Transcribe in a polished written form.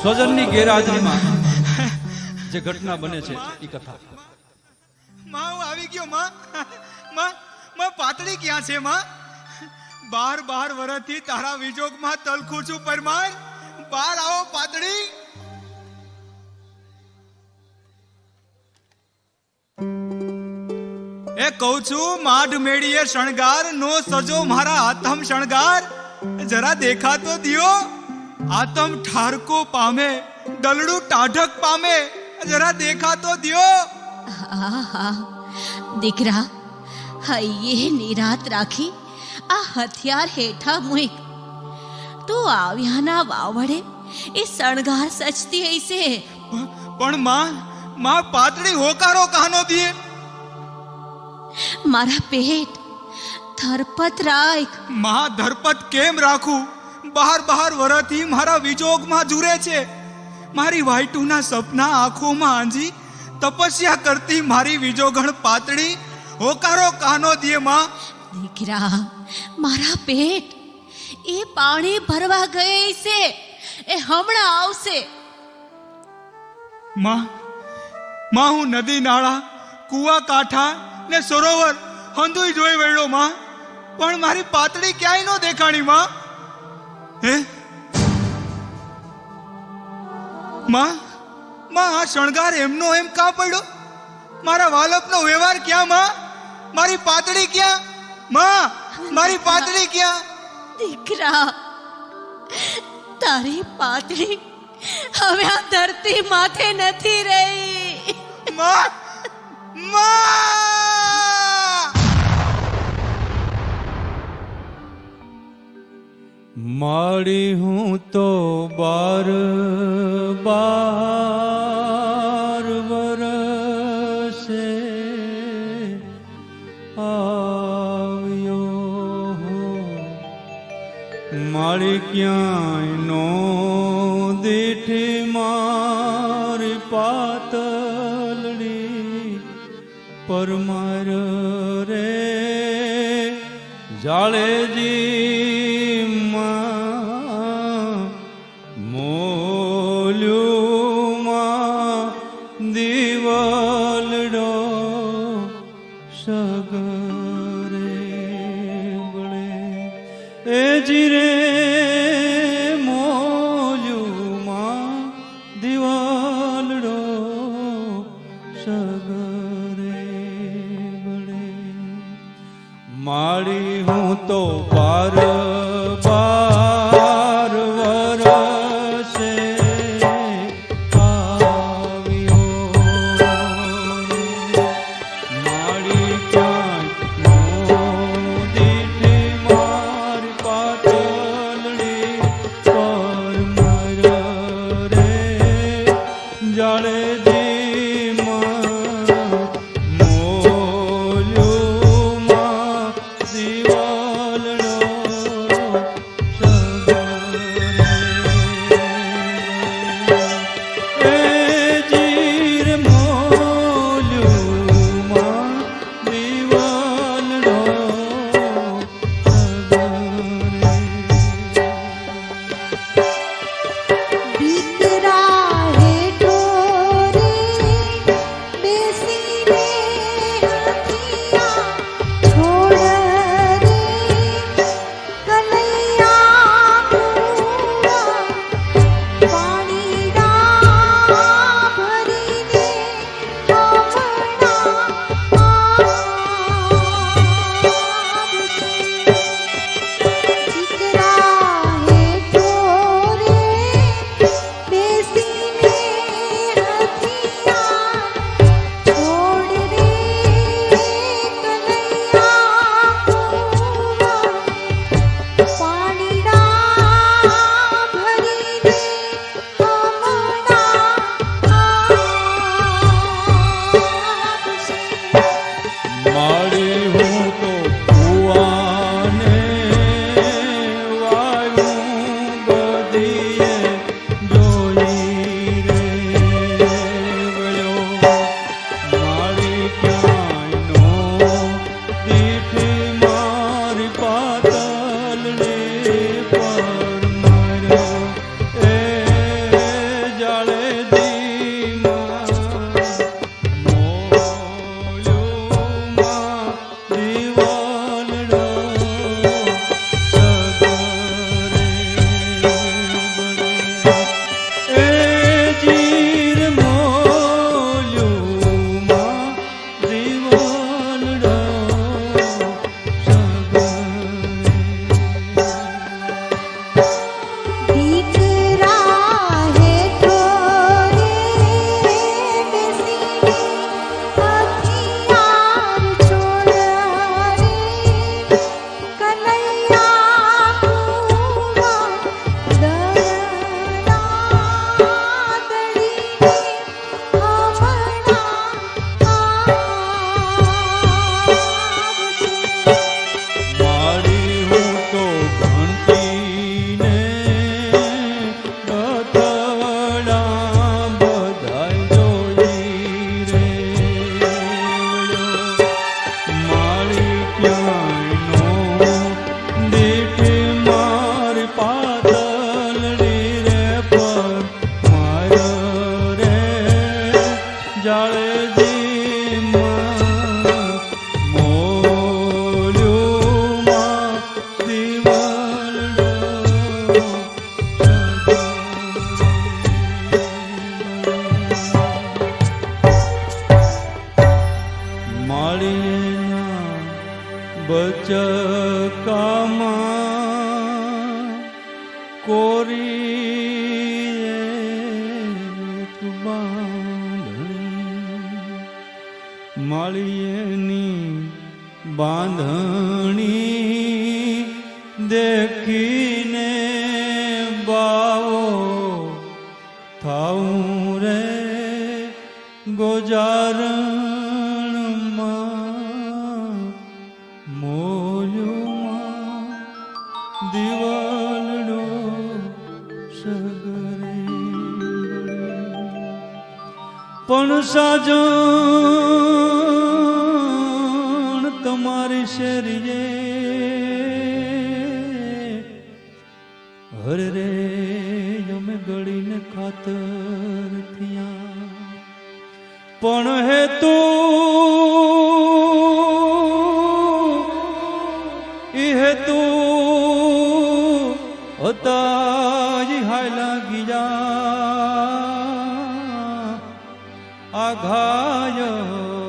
स्वजननी गैरहाजरीमां जे घटना बने छे ई कथा। मां हूं आवी गयो मां, मां मां पातळी क्यां छे मां? 12-12 वर्षथी तारा विजोगमां तलखुं छुं परमार, बार आओ पातळी। ए कहूं छू माढ़ मेड़िए शणगार नो सजो मारा आतम शणगार, जरा देखा तो दियो आतम ठारको पामे डलडू टाढक पामे, जरा देखा तो दियो। दिकरा हये निरात राखी आ हथियार हेठा मुइक तो आव्याना वावड़े ए शणगार सचती है इसे। पण मां मां पातड़ी होकारो कहनो दिए। मारा पेट धरपत राख मां, धरपत केम राखू? 12-12 वर्षथी मारा विजोग मां जुरे छे। मारी वाइटू ना सपना आँखों मां आंजी, तपस्या करती मारी विजोगण पातड़ी होकारो कानो दिए मां। दीकरा मारा पेट ए पाणी भरवा गए से, ए हमणा आवसे। मां मां हूं नदी नाळा कुआ काठा ने सरोवर हंदुई जोई वेळो मां, पण मारी पातड़ी क्यांय नो देखाणी मां। हे मां मां आ शणगार एमनो एम का पड्यो? मारा वालपनो व्यवहार क्यां मां? मारी पातड़ी क्यां मां? मारी पातड़ी क्यां? दीकरा तारी पातड़ी हवे आ धरती माथे नथी रही। मां मां माड़ी हूँ तो 12-12 वर्षे आव्यो हूँ, माड़ी क्यांय नो देठे मारी पातलड़ी परमार रे जाले जी। माड़ी हूँ तो 12-12 वर्षे आव्यो, माड़ी क्यांय देठे मारी पातलड़ी परमार रे जाले जी। साजन तुम्हारी शरीरे हर रे जमे गड़ी ने खातर थिया पण है तू इहे तू होता हायला गिया घाय